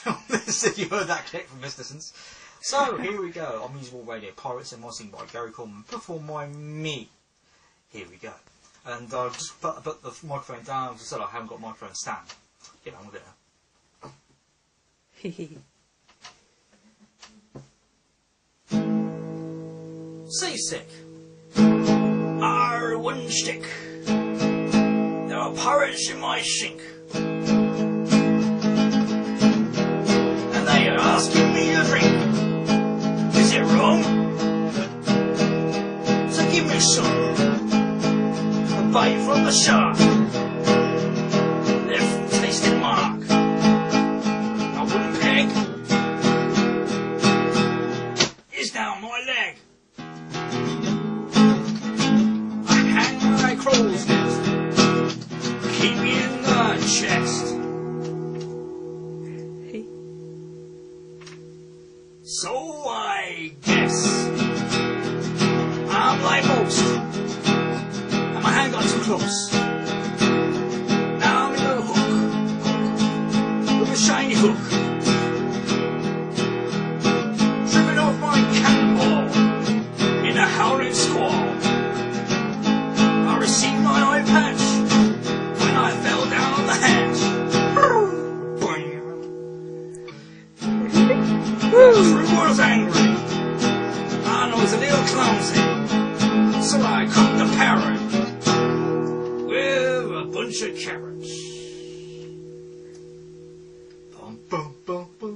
from this, if you heard that clip from this distance. So, here we go, on Musical Radio, Pirates in My Sink by Gary Coleman, performed by me. Here we go. And I'll just put the microphone down, as I said, I haven't got a microphone stand. Yeah, I'm going to do it now. Seasick. Our wooden stick. There are pirates in my sink. And they are asking me a drink. Is it wrong? So give me some. A bite from the shark. Left tasting mark. A wooden peg is down my leg. Crow's nest, keep me in the chest. Hey. So I guess I'm like most, and my hand got too close. Now I'm in the hook with a shiny hook. So I cooked a parrot with a bunch of carrots. Bum, bum, bum, bum.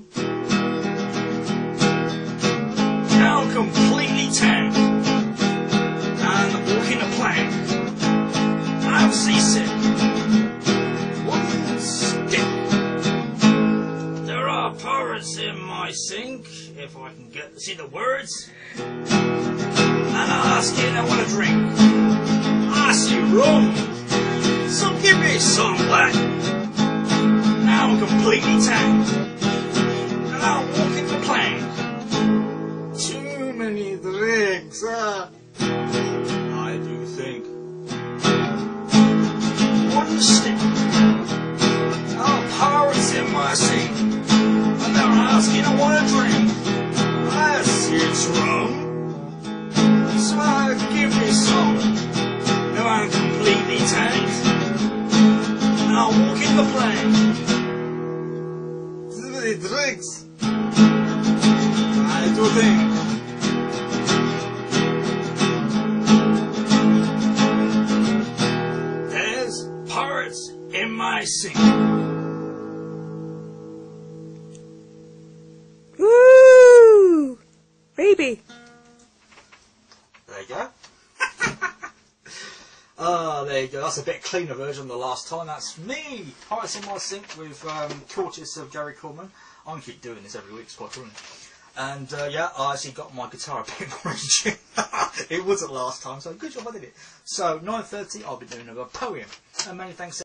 Now I'm completely tanned and I'm walking a plank. I'm seasick. One stick. There are pirates in my sink, if I can get see the words. And I ask you, I want a drink. I see rum, so give me some black. Now I'm completely tanked, and I'll walk in the plank. Too many drinks, I do think. One stick. I'll power it in my sink. And they're asking, I want a drink. I see it's rum. So I give me some. Now I'm completely tanked, and I'll walk in the plank. Too many drinks, I do think. There's pirates in my sink. Woo! Baby! There you go. There you go. That's a bit cleaner version than the last time. That's me, Pirates in My Sink, with Tortoise of Gary Cornman. I'm keep doing this every week. It's quite fun. And yeah, I actually got my guitar a bit more in tune. It wasn't last time, so good job I did it. So 9:30, I'll be doing another poem. And many thanks.